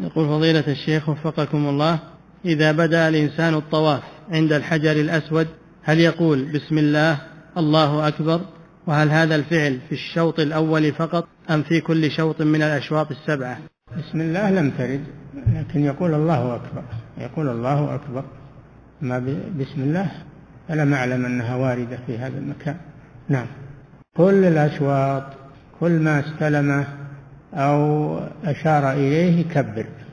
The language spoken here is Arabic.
يقول فضيلة الشيخ وفقكم الله، إذا بدأ الإنسان الطواف عند الحجر الأسود هل يقول بسم الله الله أكبر؟ وهل هذا الفعل في الشوط الأول فقط أم في كل شوط من الأشواط السبعة؟ بسم الله لم ترد، لكن يقول الله أكبر، يقول الله أكبر. ما بسم الله ألم أعلم أنها واردة في هذا المكان. نعم. كل الأشواط كل ما استلمه أو أشار إليه كبر.